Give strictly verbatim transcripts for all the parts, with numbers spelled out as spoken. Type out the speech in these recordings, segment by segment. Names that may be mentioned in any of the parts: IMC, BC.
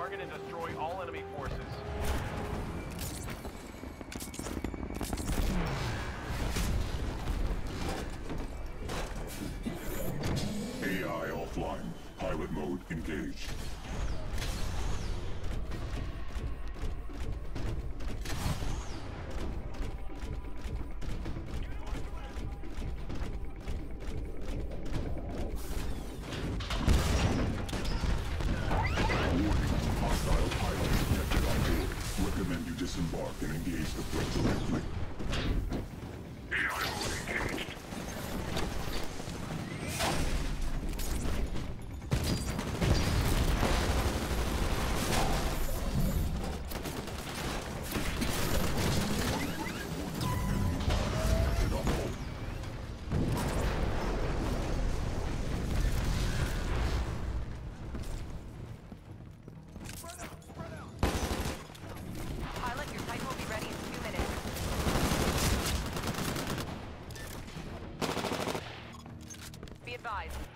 Target and destroy all enemy forces. A I offline. Pilot mode engaged. Disembark and engage the threat directly. Engaged.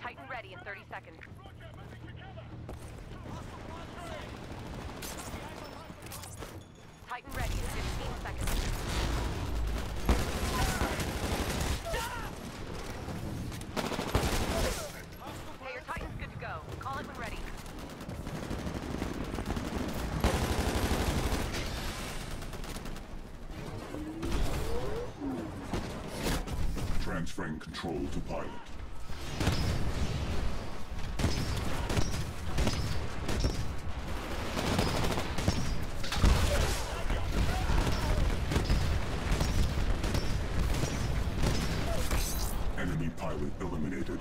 Titan ready in thirty seconds. Titan ready in fifteen seconds. Hey, your Titan's good to go. Call it when ready. Transferring control to pilot. Pilot eliminated.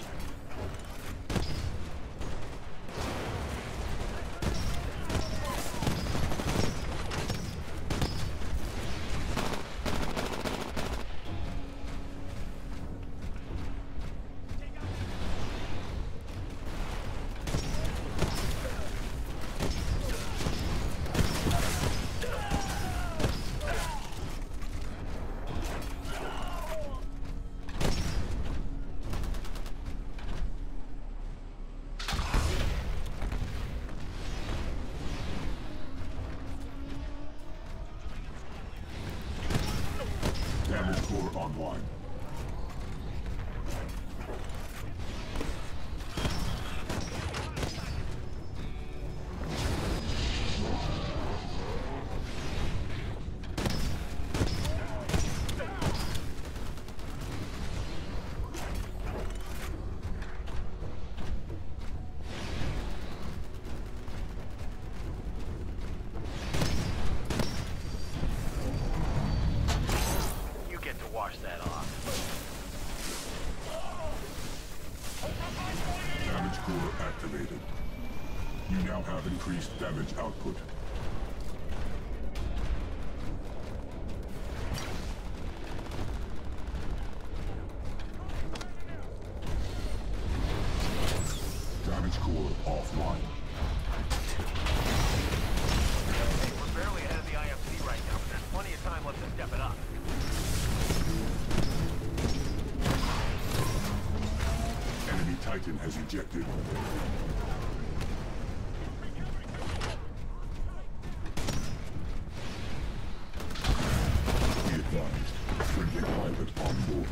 Online. Wash that off. Damage core activated. You now have increased damage output. Damage core offline. We're barely ahead of the I M C right now, but there's plenty of time left to step it up. Titan has ejected. Be advised, friendly pilot on board.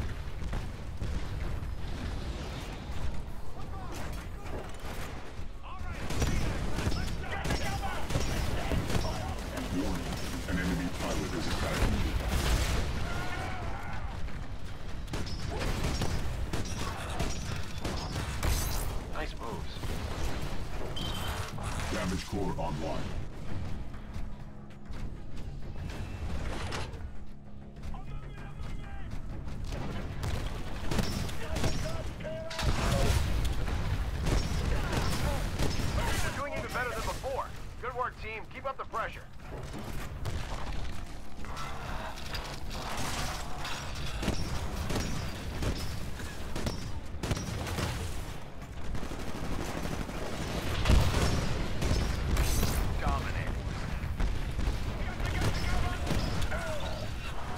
Warning, an enemy pilot is attacking you. Nice moves. Damage core online. We're doing even better than before. Good work, team. Keep up the pressure.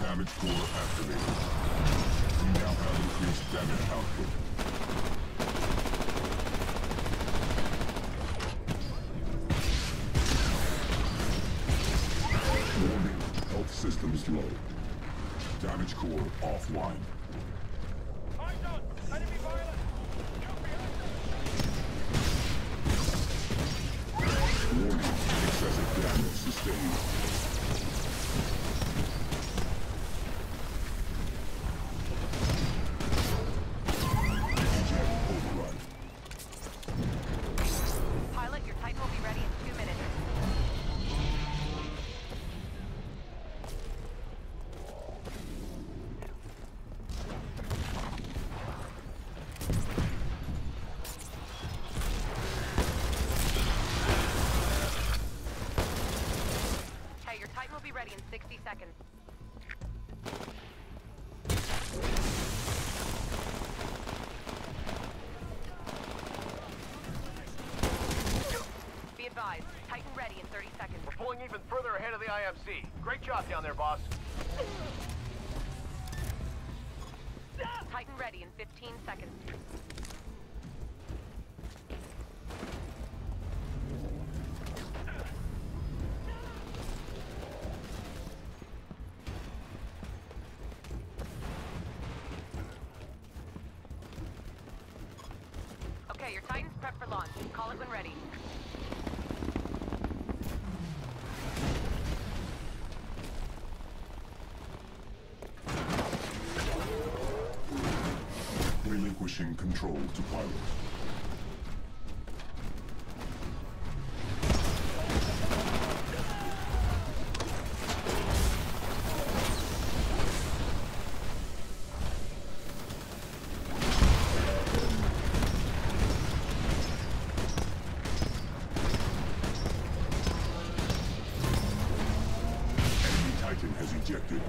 Damage core activated. We now have increased damage output. Systems low. Damage core offline. Enemy violence. Warning. Excessive damage sustained. Titan ready in thirty seconds. We're pulling even further ahead of the I M C. Great job down there, boss. Titan ready in fifteen seconds. Okay, your Titan's prepped for launch. Call it when ready. Relinquishing control to pilot. Enemy Titan has ejected.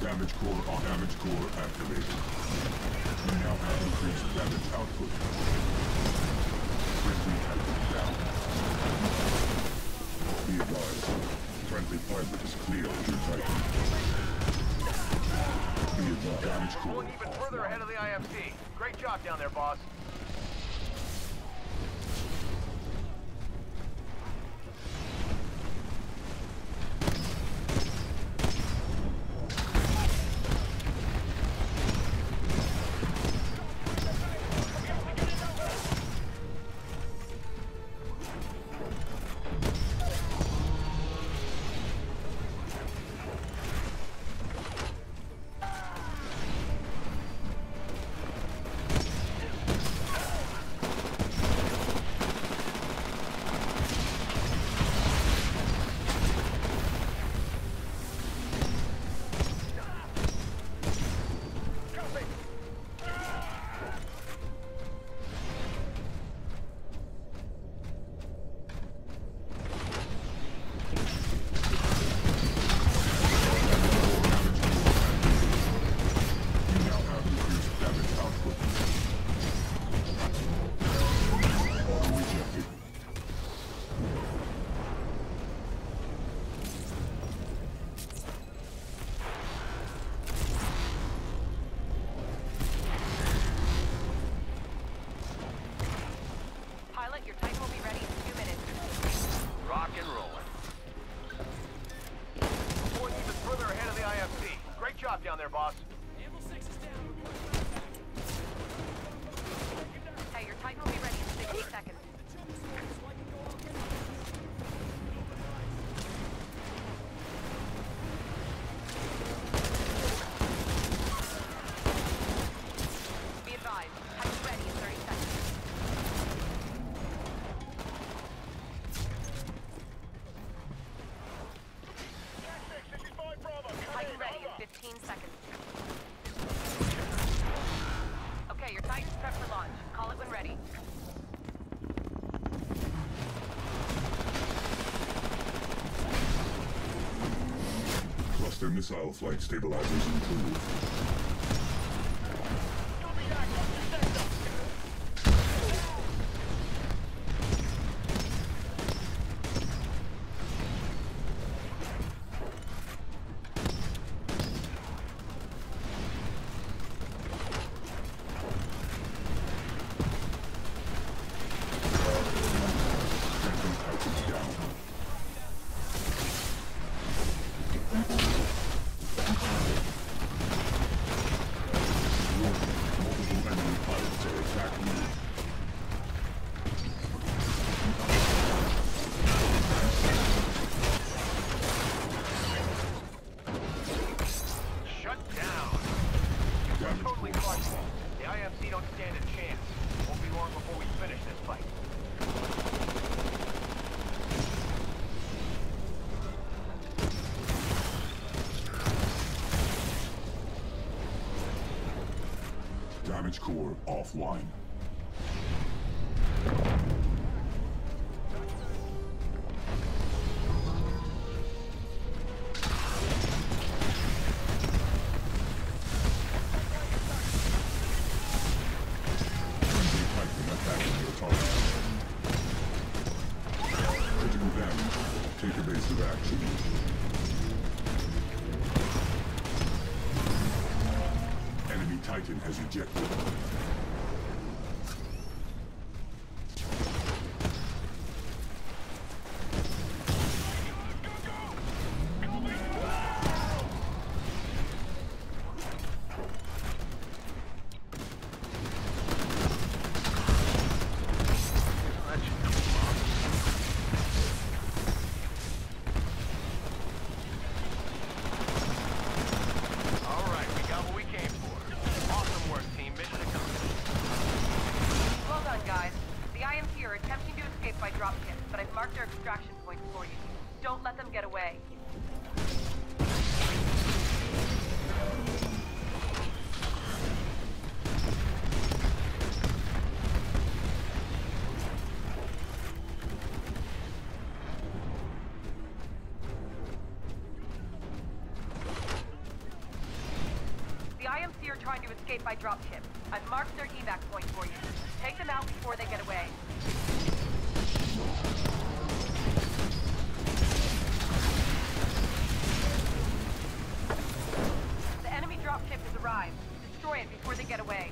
Damage core on damage core activated. We now have increased damage output. Friendly output down. Be advised, friendly pilot is clear of your Titan. Be advised, damage core. Pulling even further ahead of the I M C. Great job down there, boss. Down there, boss. Six is down. Hey, your Titan will be ready in sixty seconds. Be advised, Titan's ready in thirty seconds. Titan ready in fifteen seconds. Okay, your Titan's prep for launch. Call it when ready. Cluster missile flight stabilizers included. Incomplete hardpoint. The I M C don't stand a chance. Won't be long before we finish this fight. Damage core offline. Titan has ejected. Trying to escape by dropship. I've marked their evac point for you. Take them out before they get away. The enemy dropship has arrived. Destroy it before they get away.